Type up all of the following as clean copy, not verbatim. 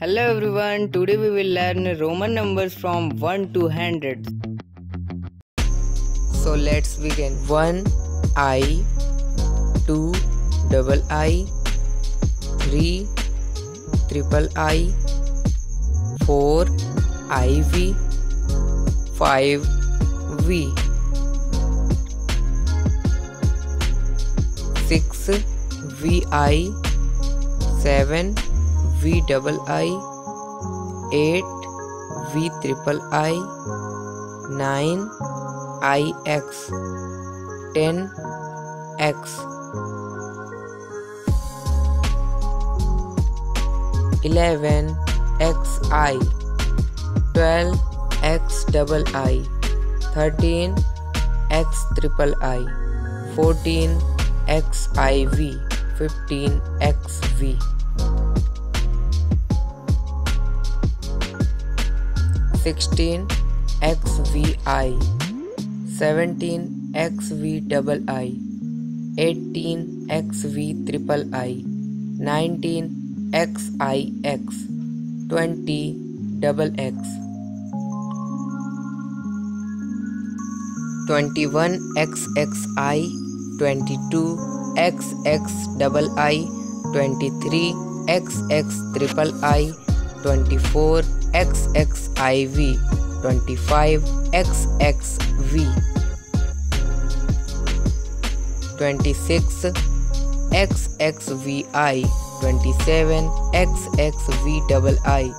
Hello everyone, today we will learn Roman numbers from 1 to 100. So let's begin. 1 I, 2 double I, 3 triple I, 4 IV, 5 V, 6 VI, 7 V double I, 8 V triple I, 9 IX, 10 X, 11 XI, 12 X double I, 13 X triple I, 14 XIV, 15 XV, 16 XVI, 17 XV double I, 18 XV triple I, 19 XIX, 20 XX, 21 XXI, 22 XX double I, 23 XX triple I, 24 XXIV, 25 XXV, 26 XXVI, 27 XXV double I,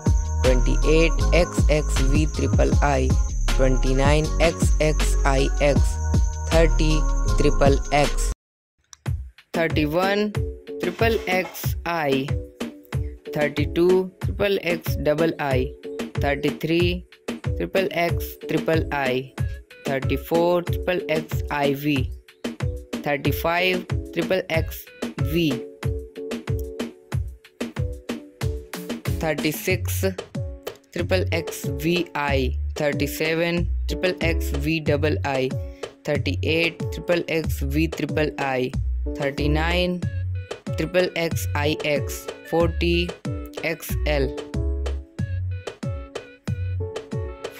28 XXV triple I, 29 XXIX, 30 triple X, 31 triple XI, 32 triple X double I, 33 triple X triple I, 34 triple X IV, 35 triple X V, 36 triple X VI, 37 triple X V double I, 38 triple X V triple I, 39 triple X IX, 40 XL,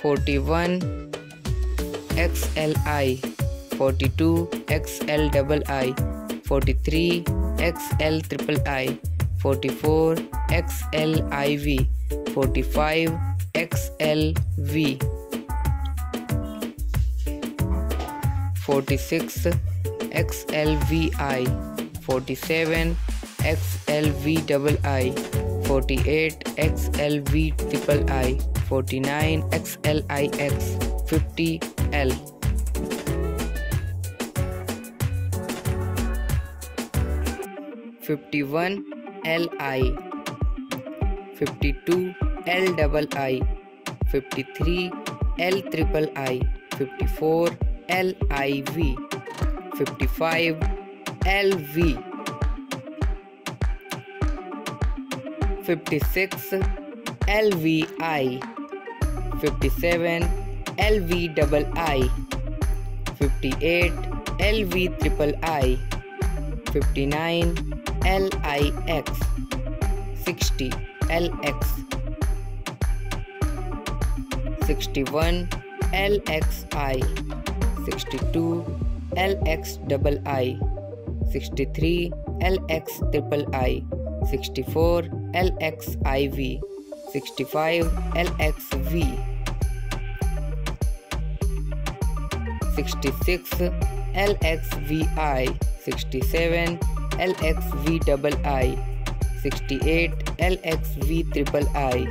41 XLI, 42 XL double I, 43 XL triple I, 44 XLIV, 45 XLV, 46 XLVI, 47 XLV double I, 48 XLV triple I, 49 XLIX, 50 L, 51 LI, 52 L double I, 53 L triple I, 54 LIV, 55 LV, 56 LVI, 57 LV double I, 58 LV triple I, 59 LIX, 60 LX, 61 LXI, 62 LX double I, 63 LX triple I, 64 LXIV, 65 LXV, 66 LXVI, 67 LXV double I, 68 LXV triple I,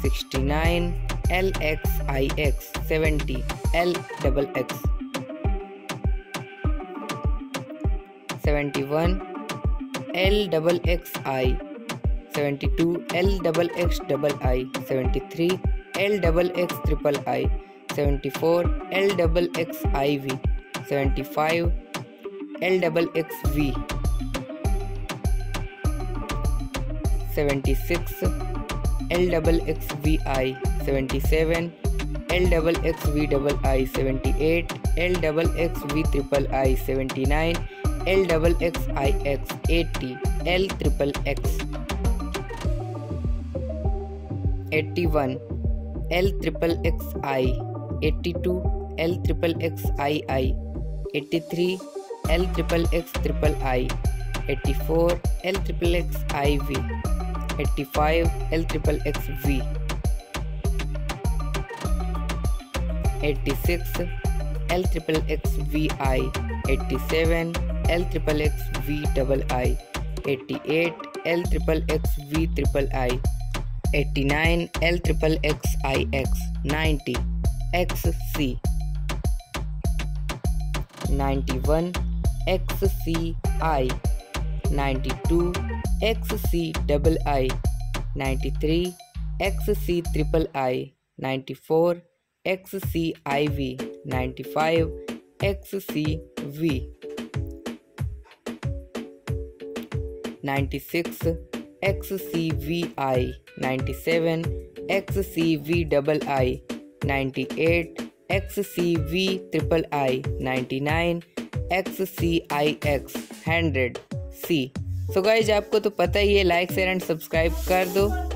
69 LXIX, 70 LXX, 71 L double XI, 72 L double X double I, 73 L double X triple I, 74 L double XIV, 75 L double XV, 76 L double XVI, 77 L double XV double I, 78 L double XV triple I, 79 L double XIX, 80 L triple X. 81 LXXI, 82 LXXII, 83 LXXIII, 84 LXXIV, 85 LXXV, 86 LXXXVI, 87 LXXXVII, 88 LXXXVIII, 89 LXXXIX, 90 XC, 91 XCI, 92 XCII, 93 XCIII, 94 XCIV, 95 XCV, 96 XCVI, 97 XCVII, 98 XCVIII, 99 XCIX, 100 C। So guys आपको तो पता ही है, like share and subscribe कर दो।